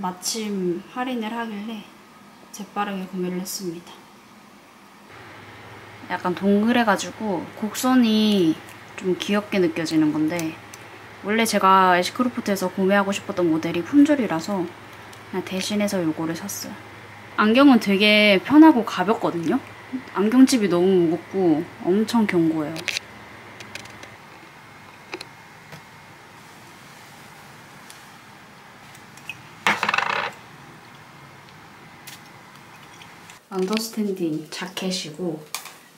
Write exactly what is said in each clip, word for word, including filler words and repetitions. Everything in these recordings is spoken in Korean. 마침 할인을 하길래 재빠르게 구매를 했습니다. 약간 동그래가지고 곡선이 좀 귀엽게 느껴지는 건데, 원래 제가 애쉬크로프트에서 구매하고 싶었던 모델이 품절이라서 그냥 대신해서 요거를 샀어요. 안경은 되게 편하고 가볍거든요? 안경집이 너무 무겁고 엄청 견고해요. 언더스탠딩 자켓이고,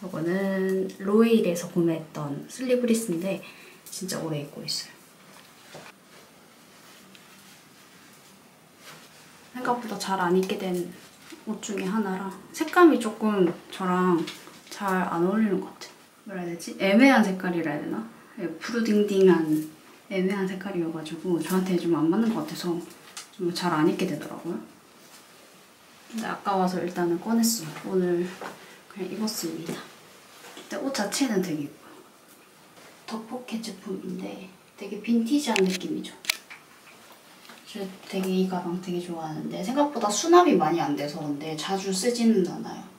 이거는 로에일에서 구매했던 슬리브리스인데 진짜 오래 입고 있어요. 생각보다 잘 안 입게 된 옷 중에 하나라 색감이 조금 저랑 잘 안 어울리는 것 같아요. 뭐라 해야 되지? 애매한 색깔이라 해야 되나? 푸르딩딩한 애매한 색깔이어가지고 저한테 좀 안 맞는 것 같아서 좀 잘 안 입게 되더라고요. 근데 아까워서 일단은 꺼냈어요. 오늘 그냥 입었습니다. 근데 옷 자체는 되게 예뻐요. 덕어켓 제품인데 되게 빈티지한 느낌이죠. 저 되게 이 가방 되게 좋아하는데 생각보다 수납이 많이 안 돼서 근데 자주 쓰지는 않아요.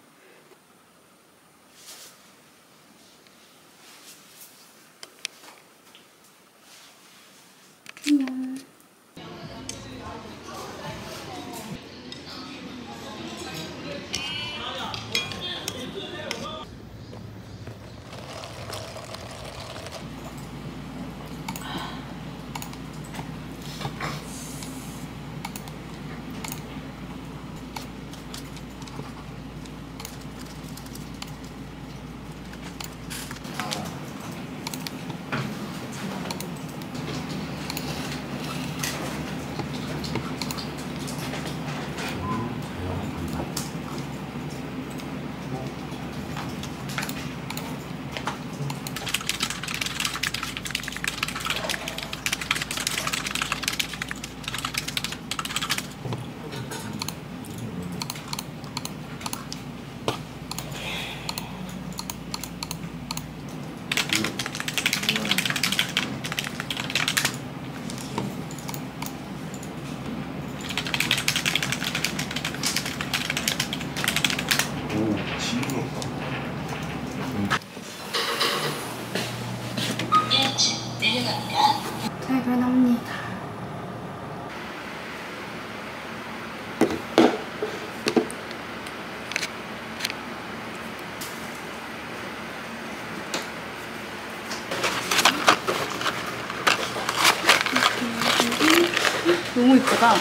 너무 이쁘다.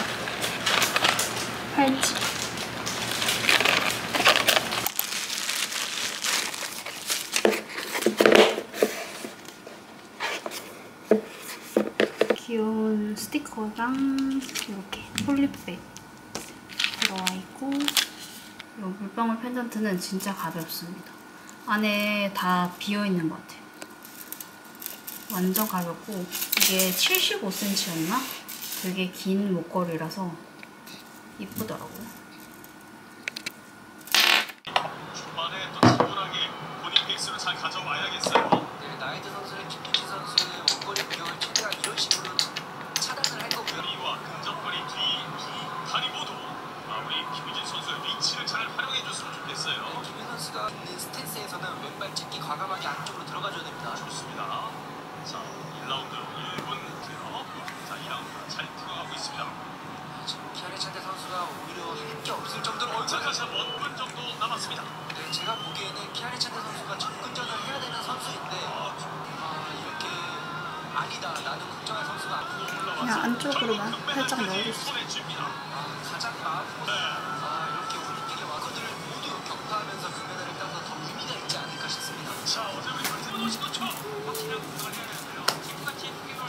팔찌. 귀여운 스티커랑 이렇게 폴리백 들어와 있고, 이 물방울 펜던트는 진짜 가볍습니다. 안에 다 비어있는 것 같아요. 완전 가볍고, 이게 칠십오 센티미터였나? 되게 긴 목걸이라서 이쁘더라고요. 중반에 또 차분하게 본인 페이스로 잘 가져와야겠어요. 네, 나이드 선수의 김민지 선수의 원거리 공격을 최대한 이런 식으로 차단을 할 거고요. 이와 근접거리 뒤, 두 다리 모두 마무리 김민지 선수의 위치를 잘 활용해줬으면 좋겠어요. 네, 김민지 선수가 있는 스탠스에서는 왼발 찍기 과감하게 안쪽으로 들어가줘야 됩니다. 좋습니다. 자, 일 라운드. 잘 들어가고 있습니다. 지금 키아레찬테 선수가 오히려 할 게 없을 정도로 어, 다시 한 일 분 정도 남았습니다. 네, 제가 보기에는 키아레찬테 선수가 접근전을 해야 되는 선수인데 아, 아, 이렇게 아니다 나는 걱정할 선수가 아니고 그냥 안쪽으로만 살짝 넣어줬어. 아, 가장 마음 네. 아, 이렇게 올림픽에 와서들 모두 격파하면서 금메달을 따서 더 의미가 있지 않을까 싶습니다. 자, 어제 우리 박태원 오시고 쳐! 박태원 오시고 쳐!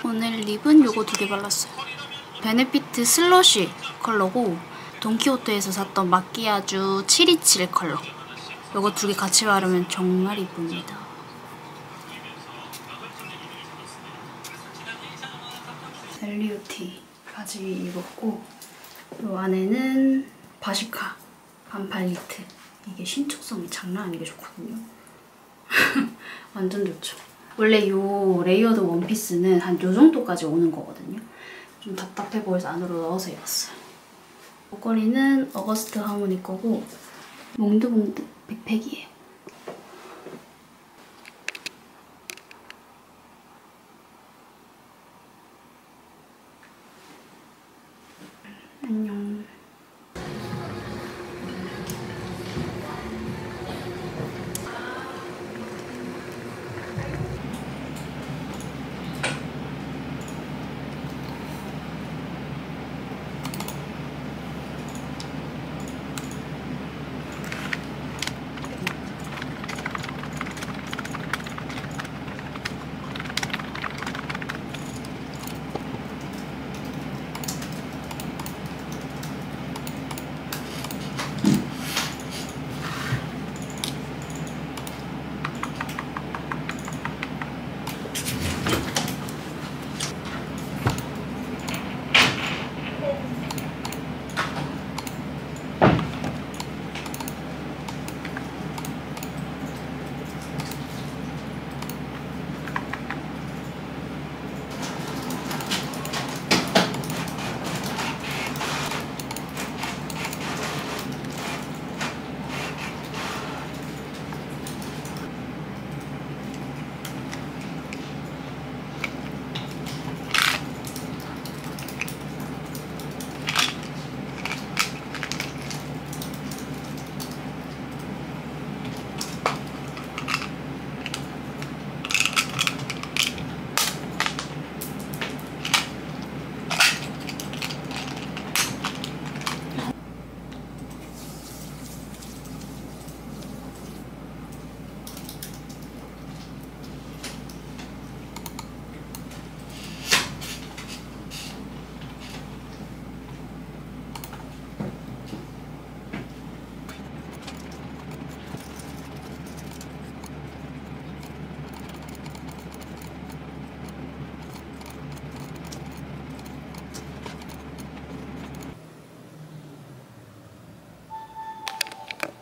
오늘 립은 요거 두 개 발랐어요. 베네피트 슬러쉬 컬러고 돈키호테에서 샀던 마끼아주 칠이칠 컬러. 요거 두 개 같이 바르면 정말 이쁩니다. 엘리오티 바지 입었고, 요 안에는 바시카 반팔 니트. 이게 신축성이 장난 아니게 좋거든요. 완전 좋죠. 원래 요 레이어드 원피스는 한 요 정도까지 오는 거거든요. 좀 답답해 보여서 안으로 넣어서 입었어요. 목걸이는 어거스트 하모니 거고 몽드몽드 백팩이에요. 안녕.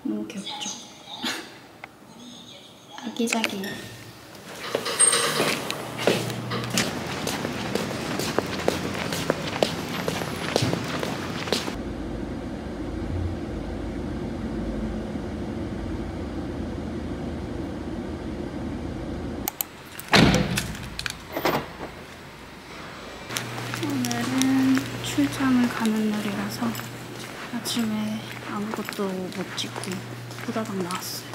너무 귀엽죠? 아기자기. 오늘은 출장을 가는 날이라서 아침에 아무것도 못 찍고 후다닥 나왔어요.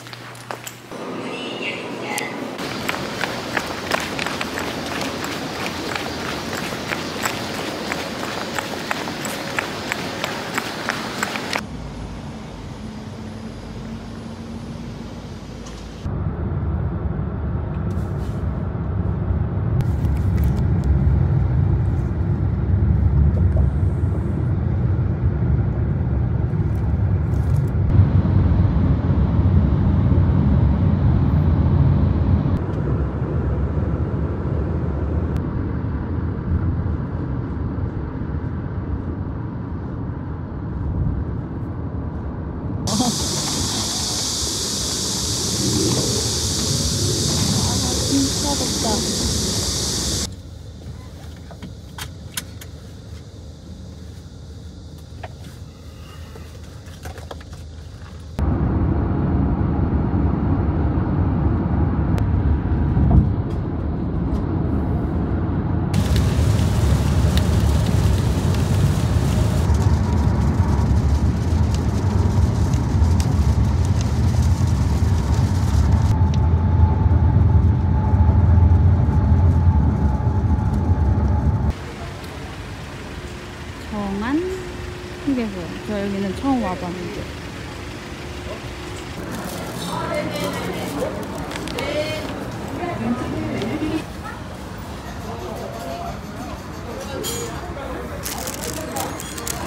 저 여기는 처음 와봤는데.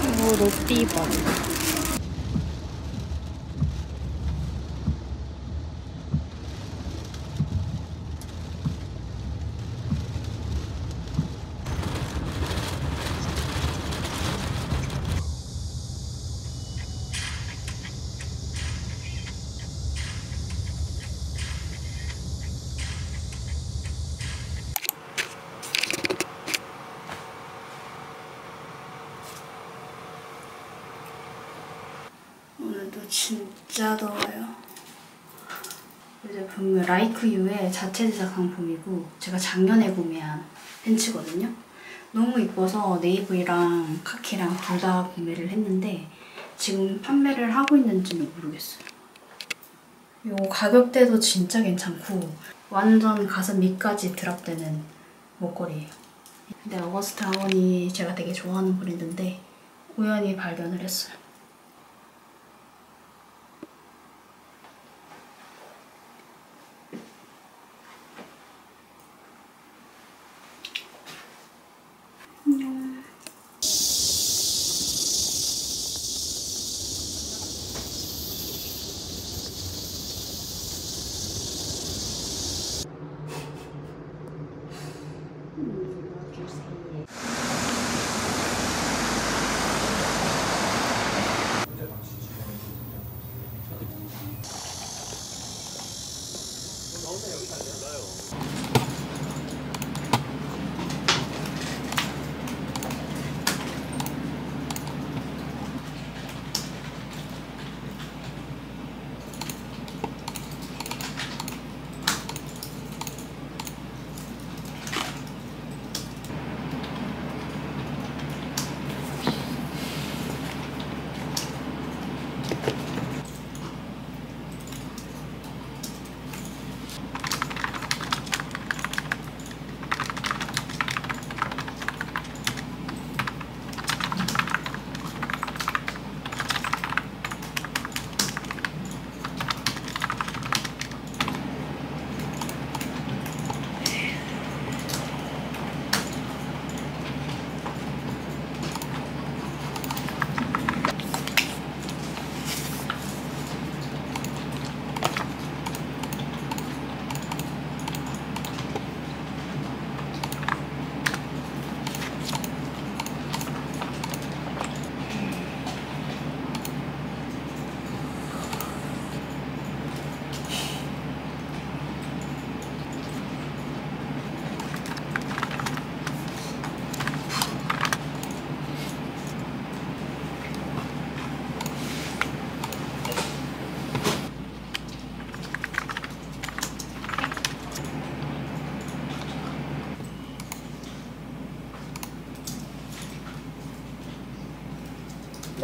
이거 로띠버. 오늘도 진짜 더워요. 이 제품은 라이크 유의 자체 제작한 폼이고 제가 작년에 구매한 팬츠거든요. 너무 이뻐서 네이브랑 카키랑 둘 다 구매를 했는데 지금 판매를 하고 있는지는 모르겠어요. 요 가격대도 진짜 괜찮고 완전 가슴 밑까지 드랍되는 목걸이에요. 근데 어거스트 하모니 제가 되게 좋아하는 브랜드인데 우연히 발견을 했어요.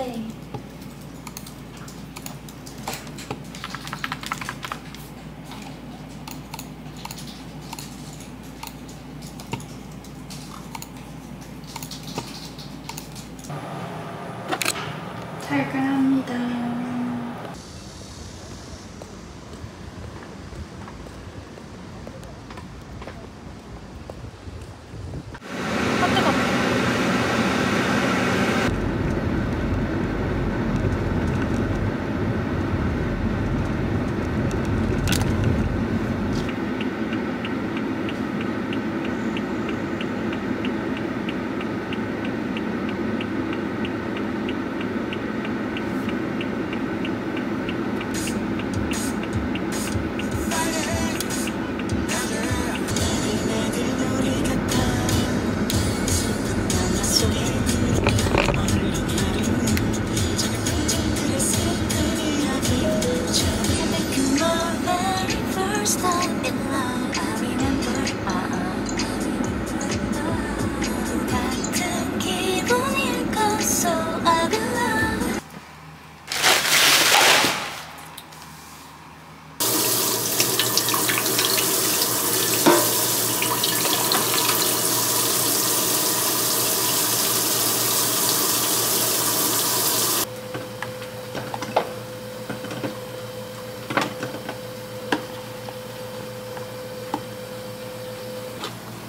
네. 퇴근합니다.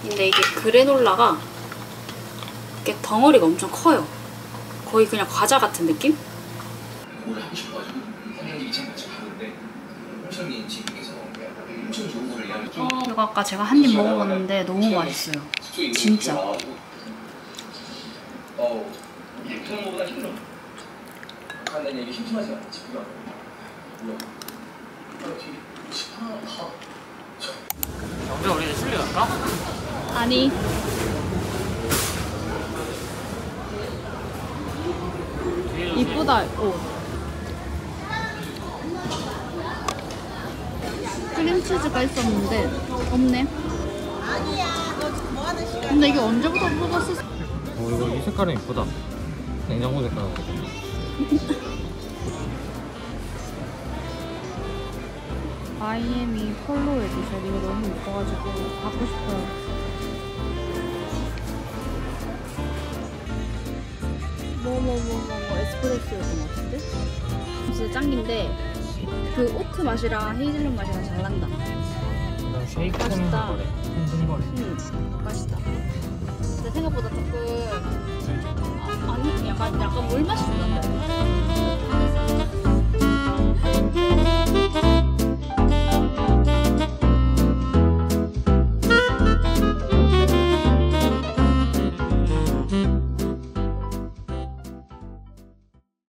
근데 이게 그래놀라가 이게 덩어리가 엄청 커요. 거의 그냥 과자 같은 느낌? 이거 아까 제가 한 입 먹어봤는데 너무 맛있어요. 진짜. 경제 우리 술래 갈까? 아니. 이쁘다. 어. 크림치즈가 있었는데 없네. 근데 이게 언제부터 먹었어? 어, 이거 이 색깔은 예쁘다. 냉장고 색깔. 아이엠이 폴로 해주셔. 이거 너무 예뻐가지고 갖고 싶어요. 뭐뭐뭐뭐 에스프레소 요즘 같은데? 진짜 짱인데 그 오트 맛이랑 헤이즐넛 맛이랑 잘 난다. 맛있다. 응, 맛있다. 근데 생각보다 조금 아니 약간 약간 물 맛이 난다.